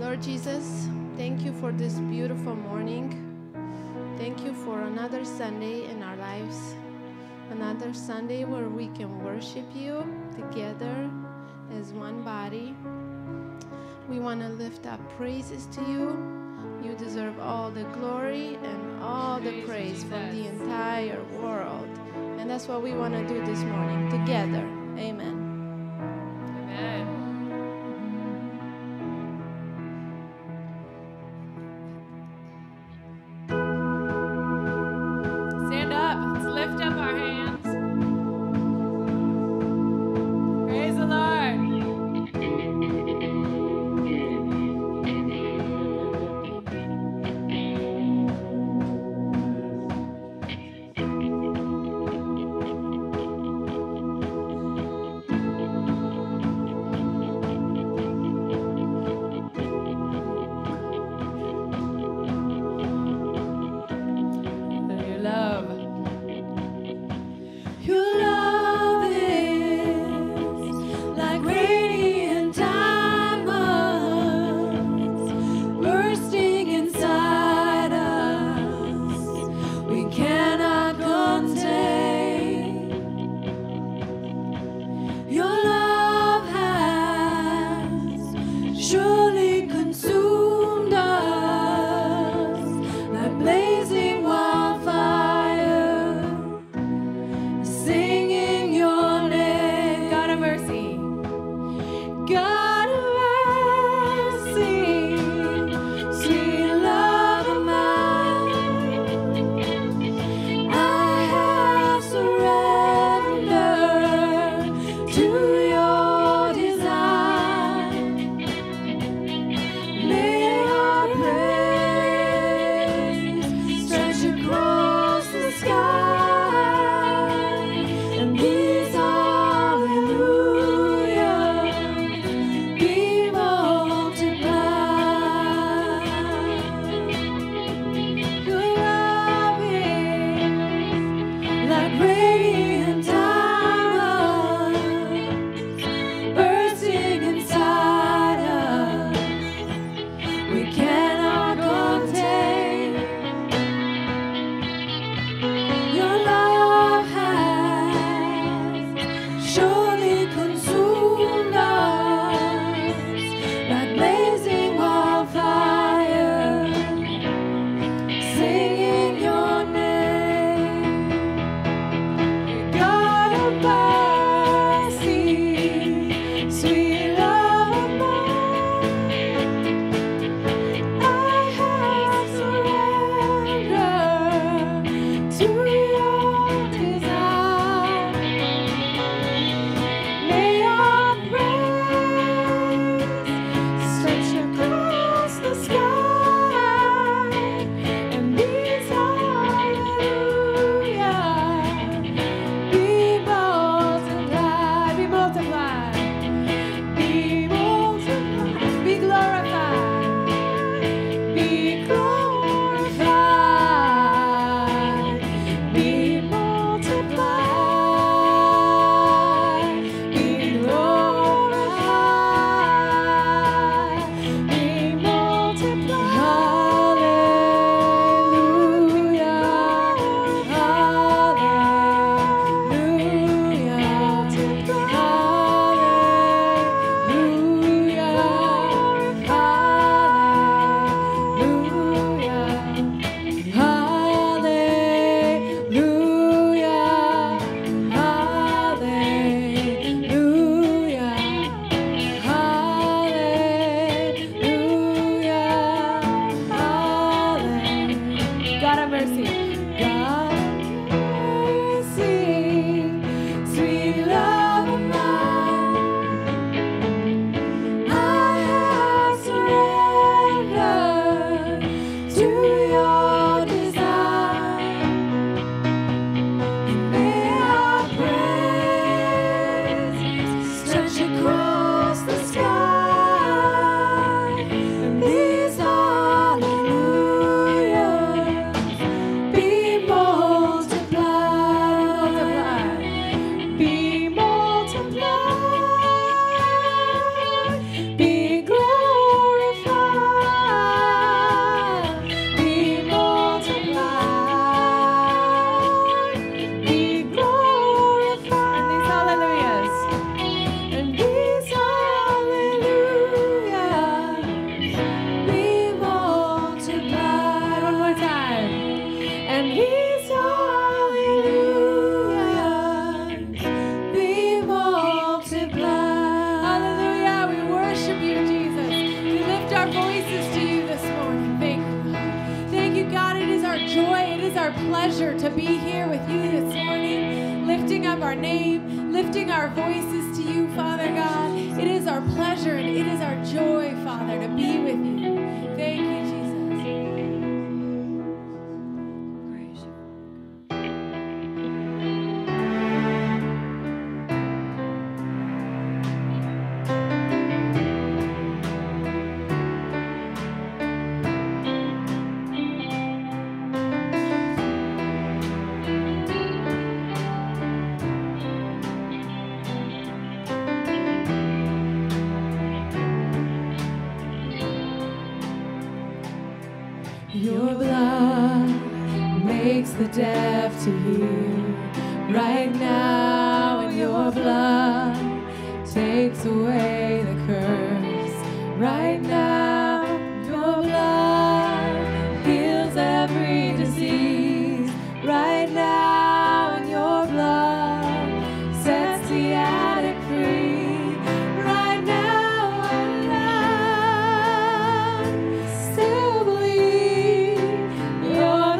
Lord Jesus, thank you for this beautiful morning. Thank you for another Sunday in our lives, another Sunday where we can worship you together as one body. We want to lift up praises to you. You deserve all the glory and all the praise from the entire world. And that's what we want to do this morning together. Amen. Amen. pleasure to be here with you this morning, lifting up our name, lifting our voices to you, Father God. It is our pleasure and it is our joy, Father, to be with you. Thank you. The deaf to hear right now, and your blood takes away the curse right now. Your blood heals every disease right now, and your blood sets the addict free right now. And I still believe you're the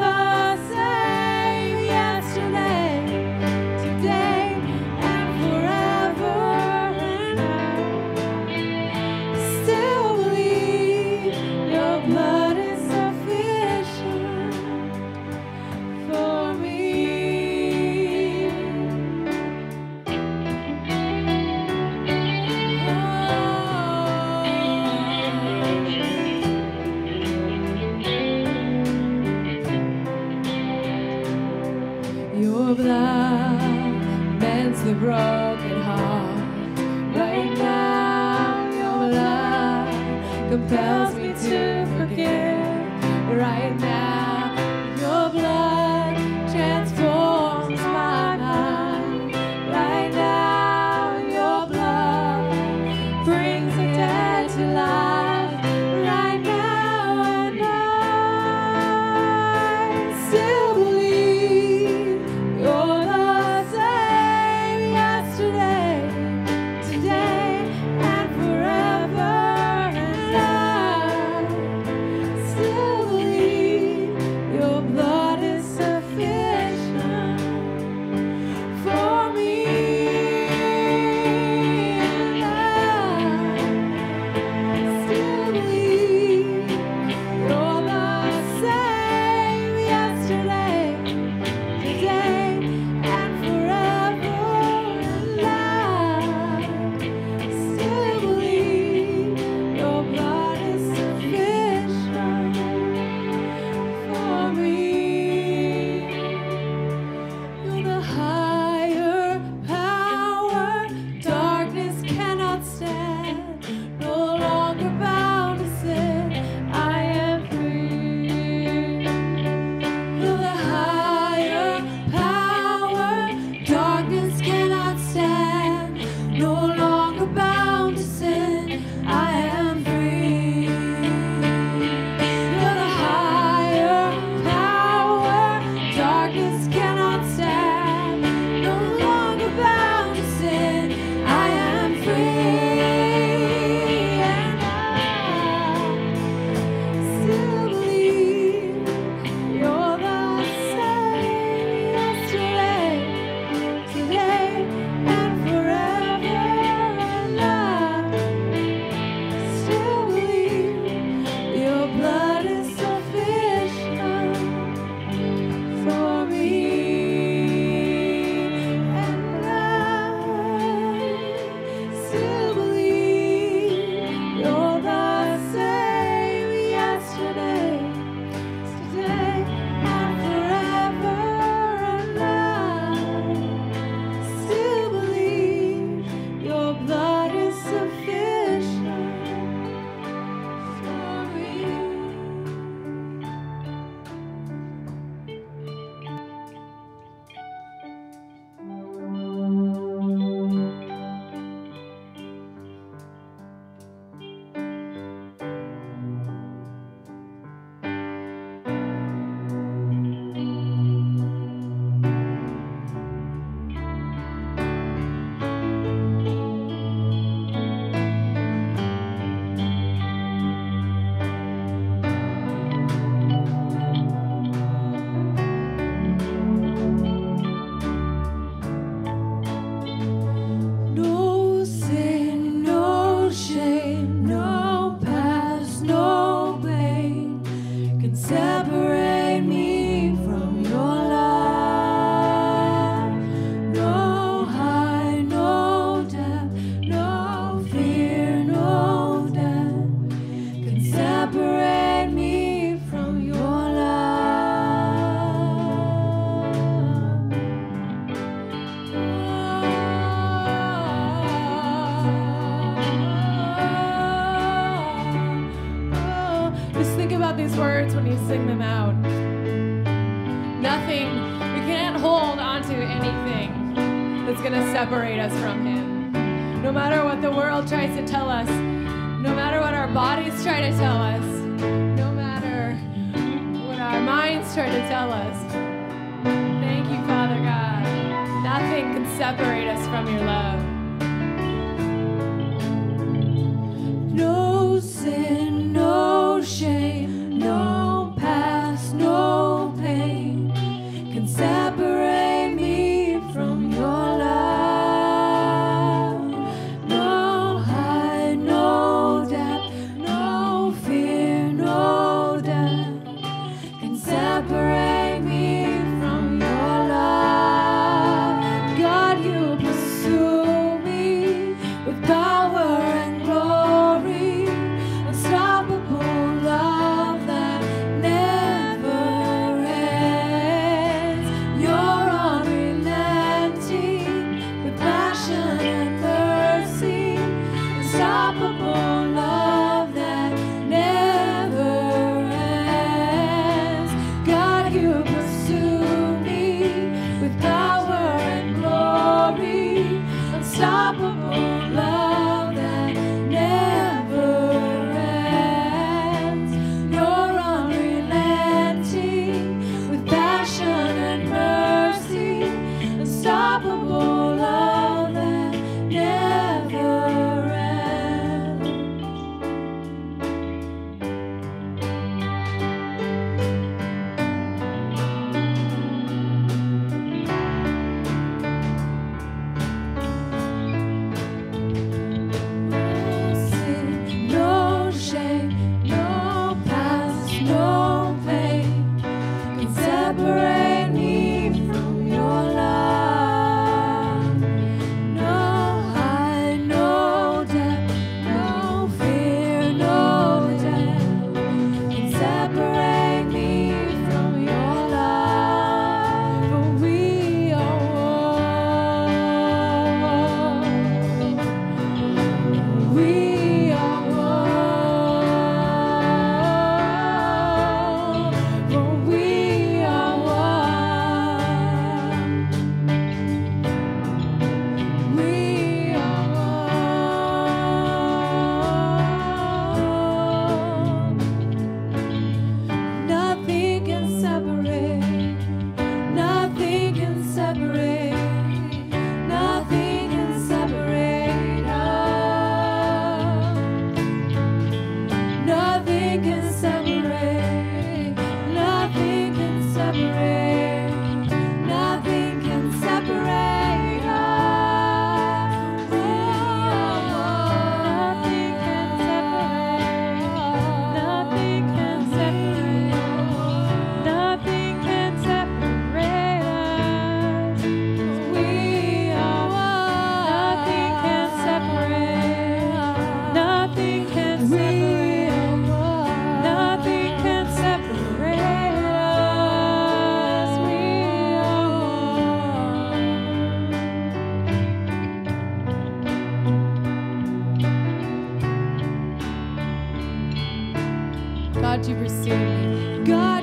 broken heart right now. Your love compels me to forgive right now. Your blood transforms my mind right now. Your blood brings the dead to life right now. And I still believe your today and forever, and I words when you sing them out. Nothing, we can't hold onto anything that's going to separate us from him. No matter what the world tries to tell us, no matter what our bodies try to tell us, no matter what our minds try to tell us, thank you, Father God. Nothing can separate us from your love. No sin, no shame, no past, no pain can separate me from your love. No height, no depth, no fear, no death can separate me from your love. God,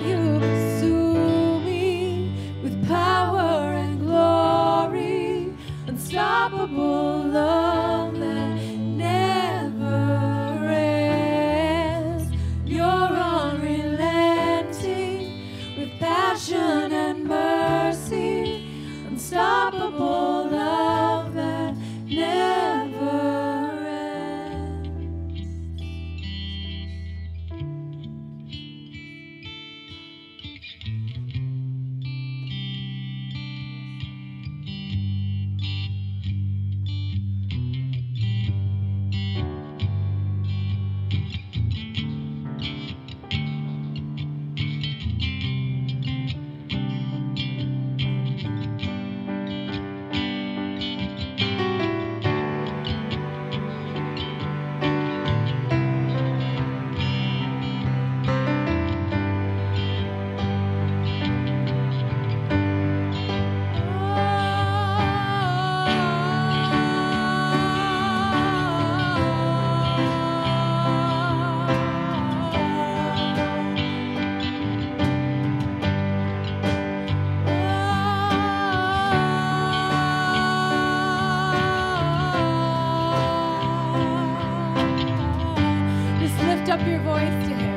you pursue me with power and glory. lift up your voice to Him.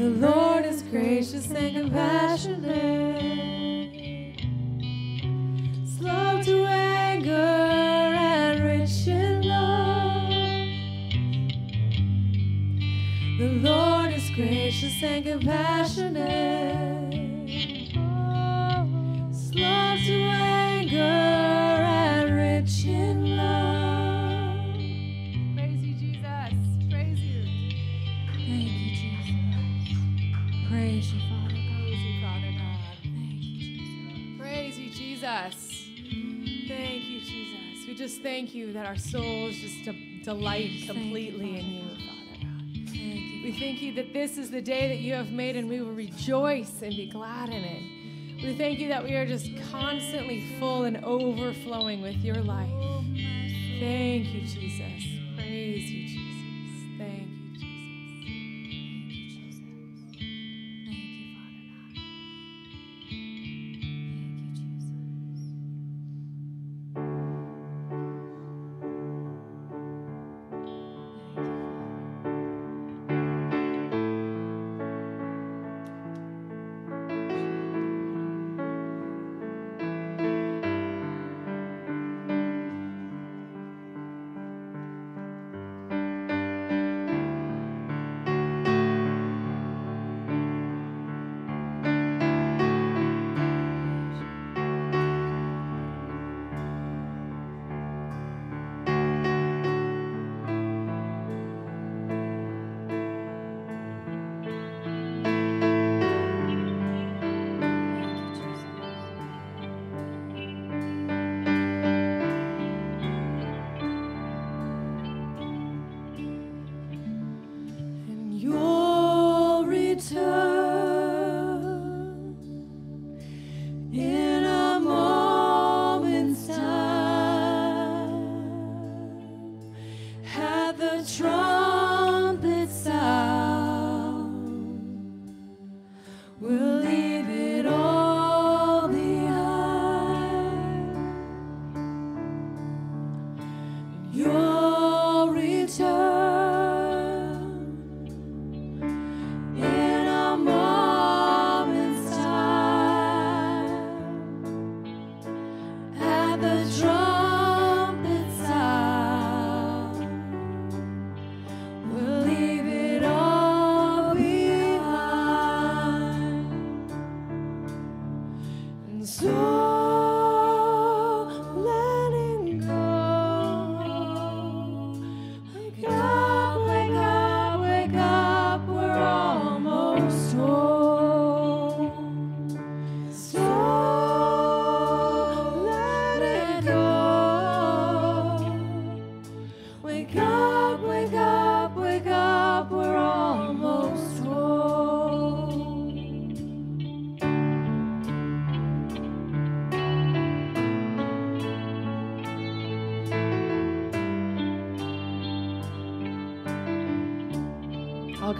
The Lord is gracious and compassionate, slow to anger and rich in love. The Lord is gracious and compassionate, slow to anger and rich in love. Praise you, Jesus. Praise you. Thank you, Jesus. Praise you, Father God. Praise you, Father God. Thank you, Jesus. Praise you, Jesus. Thank you, Jesus. We just thank you that our souls just delight completely in you, Father God. Thank you. We thank you that this is the day that you have made, and we will rejoice and be glad in it. We thank you that we are just constantly full and overflowing with your life. Thank you, Jesus. Praise you, Jesus. Thank you, Jesus. Thank you, Jesus. Thank you, Father God.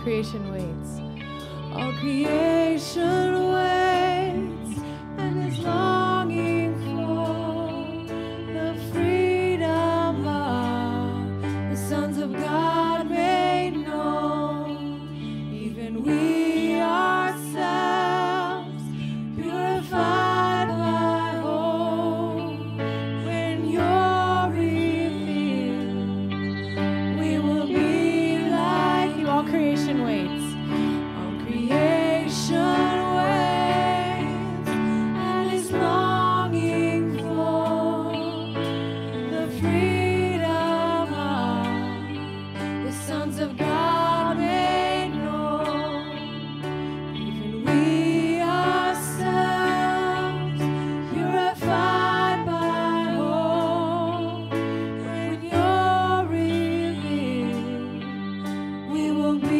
Creation waits. All creation waits and is longing for the freedom of the sons of God made known. Even we ourselves purified by hope. When you're revealed, we will be like you. All creation waits. All creation waits and is longing for the freedom of the sons of God made known. Even we ourselves purified by hope. When you're revealed, we will be.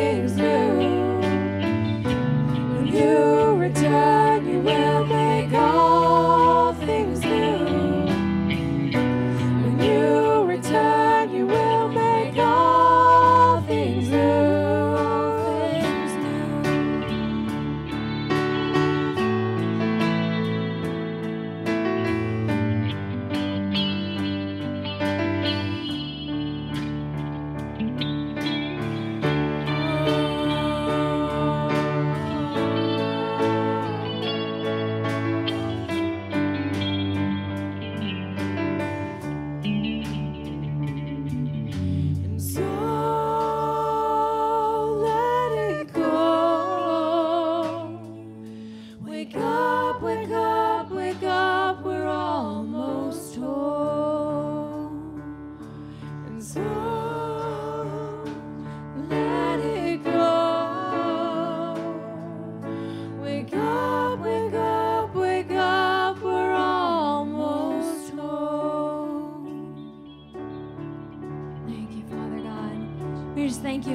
things new. When you return, you will make all things new. When you return, you will make all things new.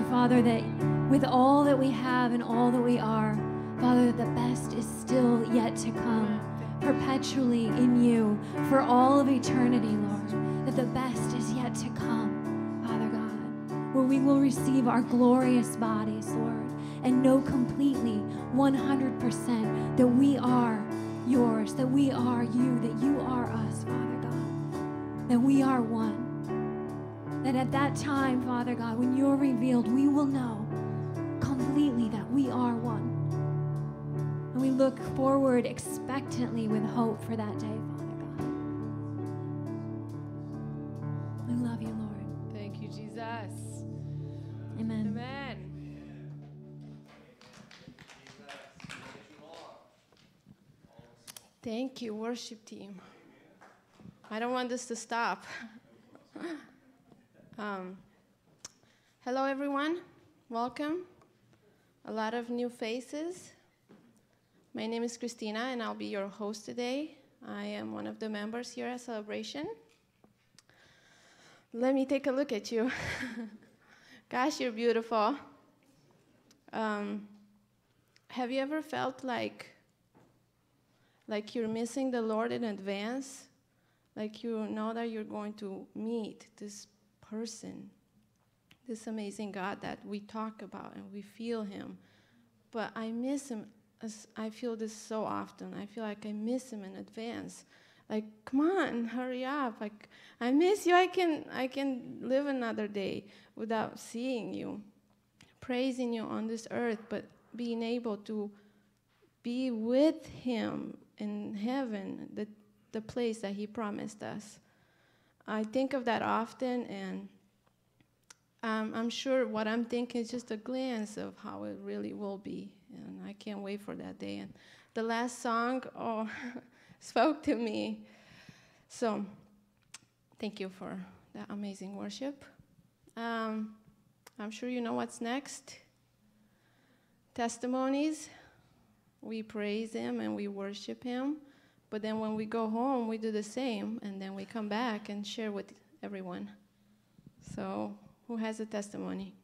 Father, that with all that we have and all that we are, Father, the best is still yet to come, perpetually in you for all of eternity, Lord, that the best is yet to come, Father God, where we will receive our glorious bodies, Lord, and know completely, 100%, that we are yours, that we are you, that you are us, Father God, that we are one. That at that time, Father God, when you're revealed, we will know completely that we are one. And we look forward expectantly with hope for that day, Father God. We love you, Lord. Thank you, Jesus. Amen. Amen. Thank you, worship team. I don't want this to stop. Hello everyone, welcome, a lot of new faces. My name is Christina and I'll be your host today. I am one of the members here at Celebration. Let me take a look at you. Gosh, you're beautiful. Have you ever felt like you're missing the Lord in advance? Like you know that you're going to meet this person, this amazing God that we talk about and we feel him, but I miss him. I feel this so often. I feel like I miss him in advance. Like, come on, hurry up! Like, I miss you. I can live another day without seeing you, praising you on this earth, but being able to be with him in heaven, the place that he promised us. I think of that often, and I'm sure what I'm thinking is just a glance of how it really will be, and I can't wait for that day. And the last song, oh, spoke to me. So thank you for that amazing worship. I'm sure you know what's next. Testimonies. We praise him and we worship him. But then when we go home, we do the same, and then we come back and share with everyone. So who has a testimony?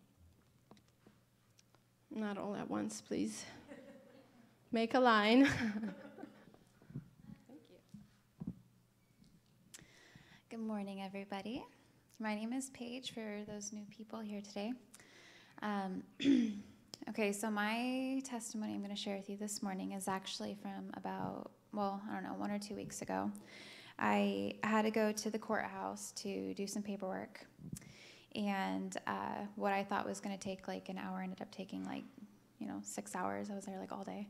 Not all at once, please. Make a line. Thank you. Good morning, everybody. My name is Paige, for those new people here today. Okay, so my testimony I'm going to share with you this morning is actually from about, well, I don't know, 1 or 2 weeks ago. I had to go to the courthouse to do some paperwork. And what I thought was going to take like an hour ended up taking like, 6 hours. I was there like all day.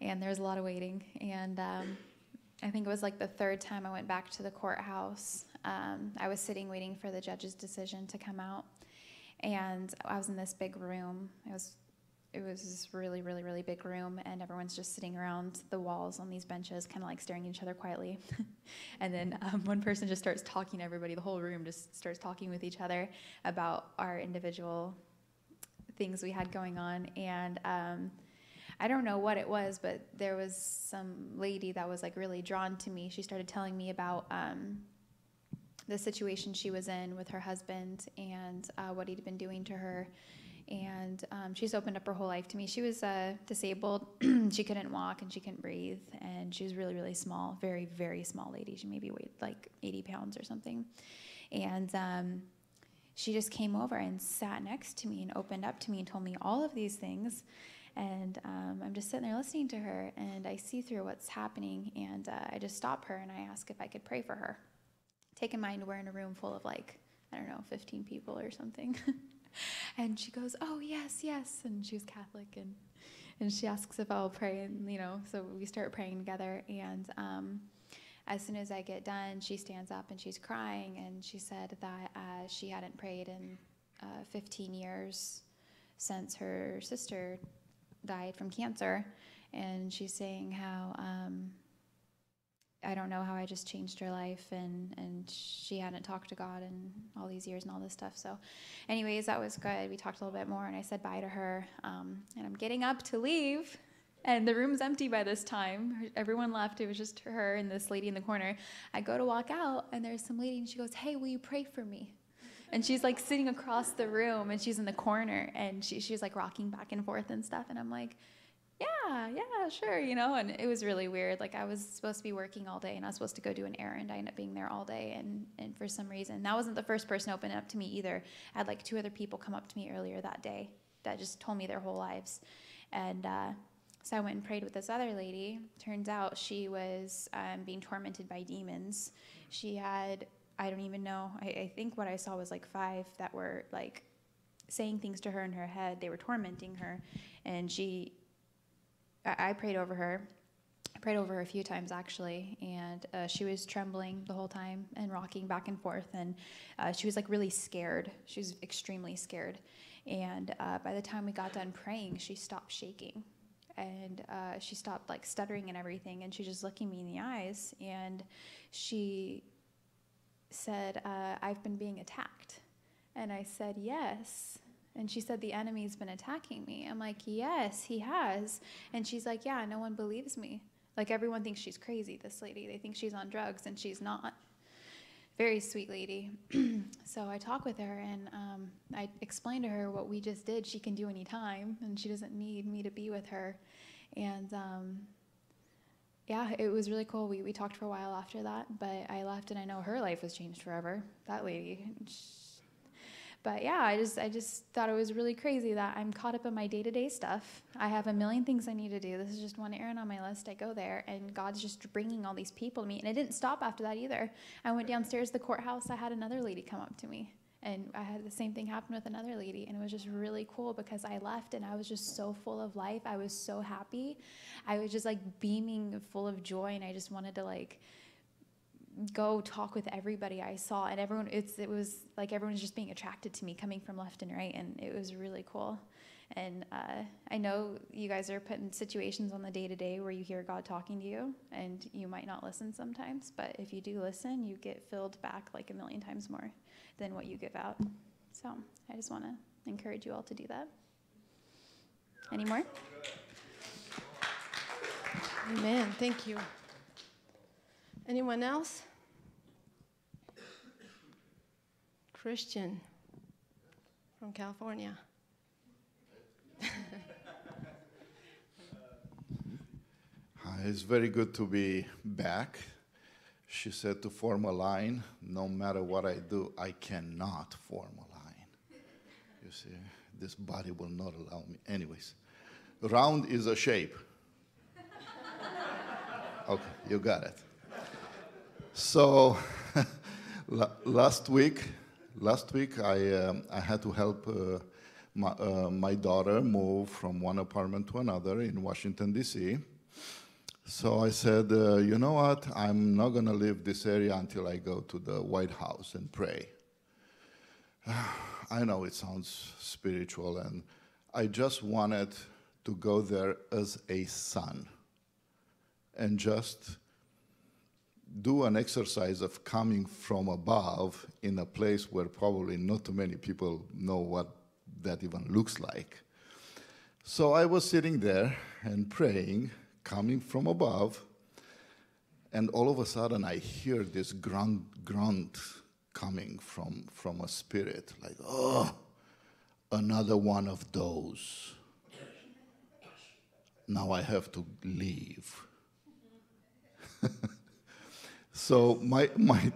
And there was a lot of waiting. And I think it was like the third time I went back to the courthouse. I was sitting waiting for the judge's decision to come out. And I was in this big room. It was this really, really, really big room, and everyone's just sitting around the walls on these benches, kind of like staring at each other quietly. And then one person just starts talking to everybody. The whole room just starts talking with each other about our individual things we had going on. And I don't know what it was, but there was some lady that was like really drawn to me. She started telling me about the situation she was in with her husband and what he'd been doing to her. and she's opened up her whole life to me. She was disabled. She couldn't walk and she couldn't breathe, and she was really, really small, very, very small lady. She maybe weighed like 80 pounds or something. And she just came over and sat next to me and opened up to me and told me all of these things. And I'm just sitting there listening to her, and I see through what's happening, and I just stop her and I ask if I could pray for her. Take in mind, we're in a room full of like, I don't know, 15 people or something. And she goes, oh, yes, yes. And she was Catholic, and she asks if I'll pray, and, you know, so we start praying together. And as soon as I get done, she stands up and she's crying, and she said that she hadn't prayed in 15 years since her sister died from cancer. And she's saying how, I don't know how I just changed her life, and she hadn't talked to God in all these years and all this stuff. So anyways, that was good. We talked a little bit more, and I said bye to her, and I'm getting up to leave, and the room's empty by this time. Everyone left. It was just her and this lady in the corner. I go to walk out, and there's some lady, and she goes, hey, will you pray for me? And she's like sitting across the room, and she's in the corner, and she's like rocking back and forth and stuff, and I'm like, yeah, sure, you know. And it was really weird. Like, I was supposed to be working all day, and I was supposed to go do an errand. I ended up being there all day, and for some reason, that wasn't the first person opening up to me either. I had like 2 other people come up to me earlier that day that just told me their whole lives. And so I went and prayed with this other lady. Turns out she was being tormented by demons. She had, I don't even know, I think what I saw was like 5 that were like saying things to her in her head. They were tormenting her, and I prayed over her. I prayed over her a few times, actually, and she was trembling the whole time and rocking back and forth, and she was, like, really scared. She was extremely scared, and by the time we got done praying, she stopped shaking, and she stopped, like, stuttering and everything, and she just looked me in the eyes, and she said, I've been being attacked, and I said, yes. And she said, the enemy's been attacking me. I'm like, yes, he has. And she's like, yeah, no one believes me. Like, everyone thinks she's crazy, this lady. They think she's on drugs, and she's not. Very sweet lady. So I talk with her, and I explain to her what we just did. She can do any time, and she doesn't need me to be with her. And yeah, it was really cool. We talked for a while after that, but I left, and I know her life was changed forever. That lady, but yeah, I just thought it was really crazy that I'm caught up in my day-to-day stuff. I have a million things I need to do. This is just one errand on my list. I go there, and God's just bringing all these people to me. And it didn't stop after that either. I went downstairs to the courthouse. I had another lady come up to me, and I had the same thing happen with another lady. And it was just really cool because I left, and I was just so full of life. I was so happy. I was just like beaming full of joy, and I just wanted to like go talk with everybody I saw, and everyone, it was like everyone was just being attracted to me, coming from left and right, and it was really cool. And I know you guys are put in situations on the day-to-day where you hear God talking to you, and you might not listen sometimes, but if you do listen, you get filled back like a million times more than what you give out. So I just want to encourage you all to do that. Any more? Amen. Thank you. Anyone else? Christian from California. Hi, it's very good to be back. She said to form a line. No matter what I do, I cannot form a line. You see, this body will not allow me. Anyways, round is a shape. Okay, you got it. So last week I had to help my daughter move from one apartment to another in Washington, D.C. So I said, you know what? I'm not going to leave this area until I go to the White House and pray. I know it sounds spiritual, and I just wanted to go there as a son and just do an exercise of coming from above in a place where probably not too many people know what that even looks like. So I was sitting there and praying, coming from above, and all of a sudden I hear this grunt coming from a spirit, like, oh, another one of those. Now I have to leave. So my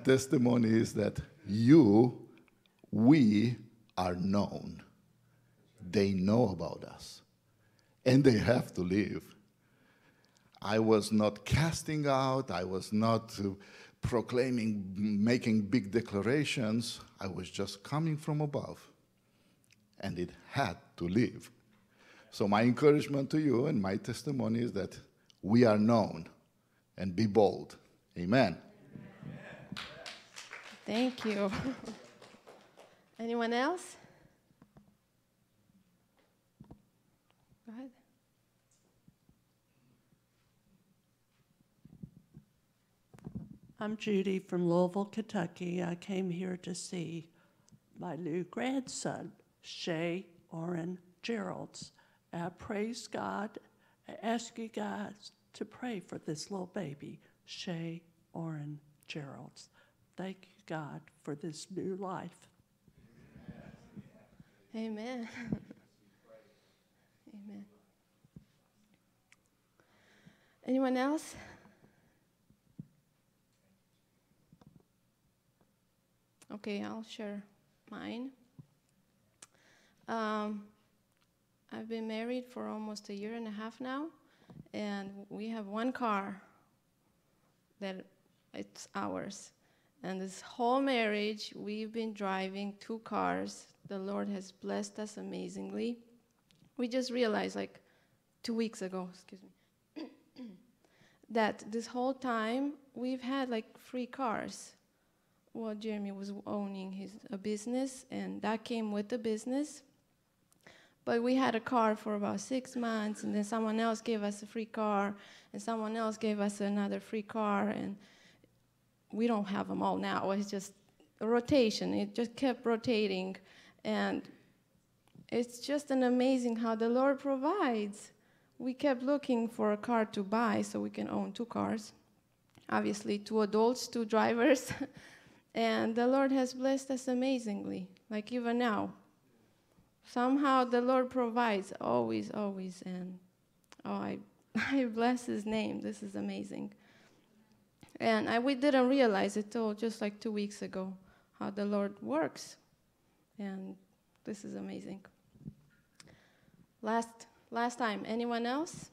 testimony is that we are known. They know about us, and they have to leave. I was not casting out. I was not proclaiming, making big declarations. I was just coming from above, and it had to leave. So my encouragement to you and my testimony is that we are known, and be bold. Amen. Thank you. Anyone else? Go ahead. I'm Judy from Louisville, Kentucky. I came here to see my new grandson, Shay Oren Geralds. I praise God. I ask you guys to pray for this little baby, Shay Oren Geralds. Thank you, God, for this new life. Amen. Amen. Anyone else? Okay, I'll share mine. I've been married for almost a year and a half now, and we have one car that it's ours. And this whole marriage, we've been driving two cars. The Lord has blessed us amazingly. We just realized, like 2 weeks ago, excuse me, that this whole time we've had like 3 cars. Well, Jeremy was owning a business, and that came with the business. But we had a car for about 6 months, and then someone else gave us a free car, and someone else gave us another free car, and we don't have them all now. It's just a rotation. It just kept rotating. And it's just an amazing how the Lord provides. We kept looking for a car to buy so we can own 2 cars. Obviously, 2 adults, 2 drivers. And the Lord has blessed us amazingly, like even now. Somehow the Lord provides always, always. And oh, I bless his name. This is amazing. And we didn't realize it till just like 2 weeks ago, how the Lord works. And this is amazing. Last time, anyone else?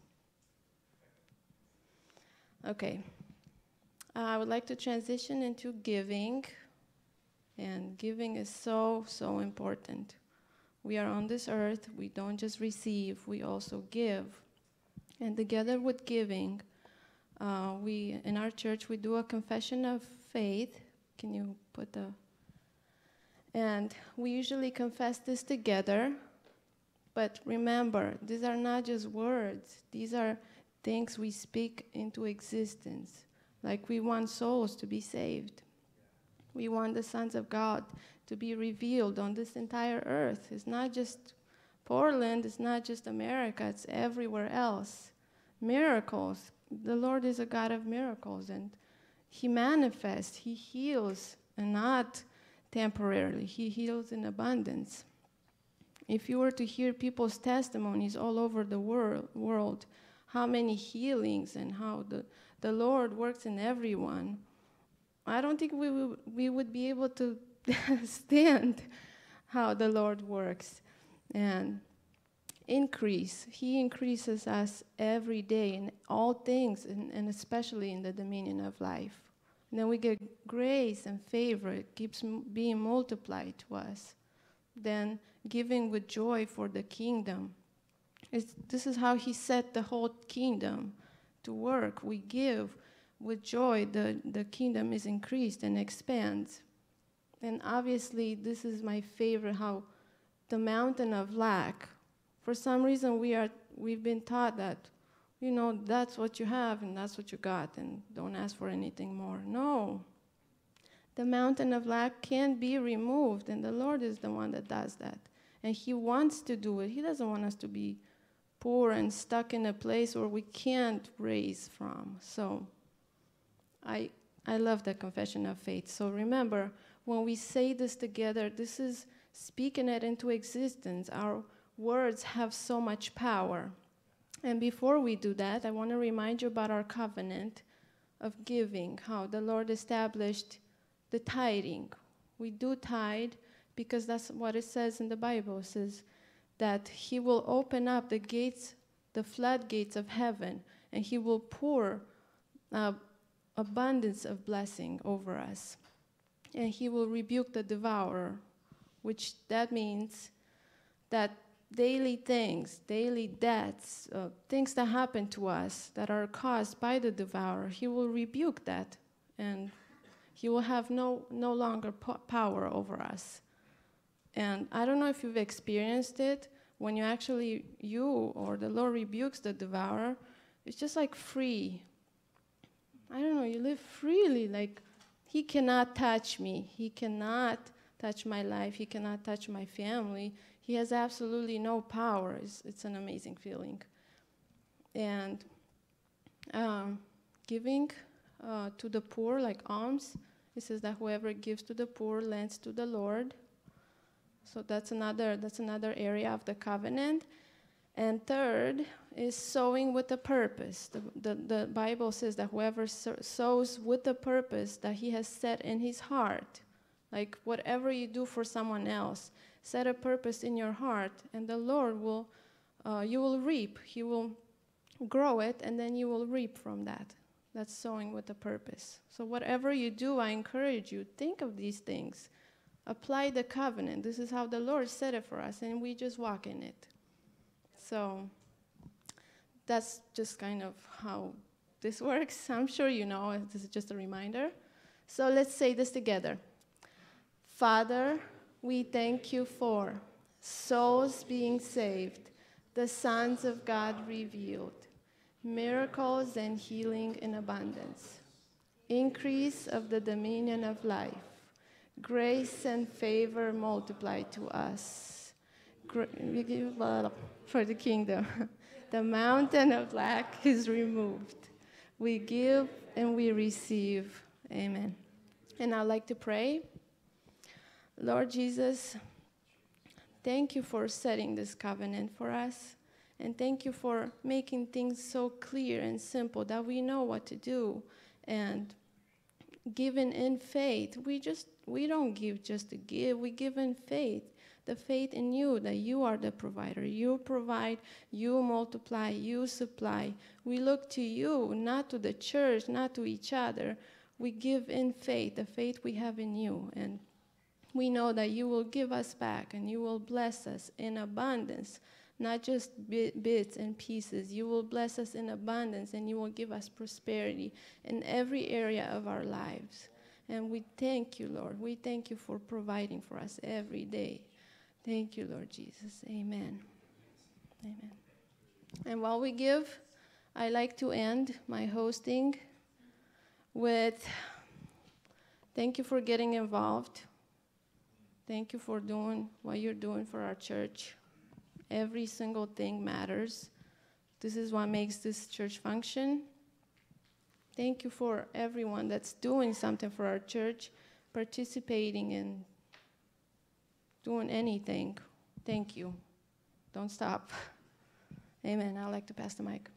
Okay. I would like to transition into giving. And giving is so, so important. We are on this earth. We don't just receive. We also give. And together with giving, we in our church, we do a confession of faith. Can you put the... And we usually confess this together, but remember, these are not just words. These are things we speak into existence. Like we want souls to be saved. We want the sons of God to be revealed on this entire earth. It's not just Portland, it's not just America, it's everywhere else. Miracles. The Lord is a God of miracles, and he manifests, he heals, and not temporarily. He heals in abundance. If you were to hear people's testimonies all over the world, how many healings and how the Lord works in everyone, I don't think we would be able to stand how the Lord works. And increase. He increases us every day in all things, and especially in the dominion of life. And then we get grace and favor. It keeps being multiplied to us. Then giving with joy for the kingdom. This is how he set the whole kingdom to work. We give with joy. The kingdom is increased and expands. And obviously, this is my favorite, how the mountain of lack. For some reason, we've been taught that, you know, that's what you have, and that's what you got, and don't ask for anything more. No. The mountain of lack can be removed, and the Lord is the one that does that. And he wants to do it. He doesn't want us to be poor and stuck in a place where we can't raise from. So I love that confession of faith. So remember, when we say this together, this is speaking it into existence. Our words have so much power. And before we do that, I want to remind you about our covenant of giving, how the Lord established the tithing. We do tithe because that's what it says in the Bible. It says that he will open up the gates, the floodgates of heaven, and he will pour abundance of blessing over us. And he will rebuke the devourer, which that means that daily things, daily debts, things that happen to us that are caused by the devourer, he will rebuke that, and he will have no longer power over us. And I don't know if you've experienced it, when you actually, you or the Lord rebukes the devourer, it's just like free. I don't know, you live freely, like he cannot touch me, he cannot touch my life, he cannot touch my family, he has absolutely no power. It's an amazing feeling. And giving to the poor, like alms, it says that whoever gives to the poor lends to the Lord. So that's another area of the covenant. And third is sowing with a purpose. The Bible says that whoever sows with a purpose that he has set in his heart, like whatever you do for someone else, set a purpose in your heart, and the Lord will, you will reap. He will grow it, and then you will reap from that. That's sowing with a purpose. So whatever you do, I encourage you, think of these things. Apply the covenant. This is how the Lord set it for us, and we just walk in it. So that's just kind of how this works. I'm sure you know. This is just a reminder. So let's say this together. Father, we thank you for souls being saved, the sons of God revealed, miracles and healing in abundance, increase of the dominion of life, grace and favor multiplied to us. For the kingdom, the mountain of lack is removed. We give and we receive. Amen. And I'd like to pray. Lord Jesus, thank you for setting this covenant for us, and thank you for making things so clear and simple that we know what to do. And given in faith, we don't give just to give. We give in faith. The faith in you, that you are the provider. You provide, you multiply, you supply. We look to you, not to the church, not to each other. We give in faith, the faith we have in you. And we know that you will give us back, and you will bless us in abundance, not just bits and pieces. You will bless us in abundance, and you will give us prosperity in every area of our lives. And we thank you, Lord. We thank you for providing for us every day. Thank you, Lord Jesus. Amen. Amen. And while we give, I like to end my hosting with thank you for getting involved. Thank you for doing what you're doing for our church. Every single thing matters. This is what makes this church function. Thank you for everyone that's doing something for our church, participating in doing anything. Thank you. Don't stop. Amen. I'd like to pass the mic.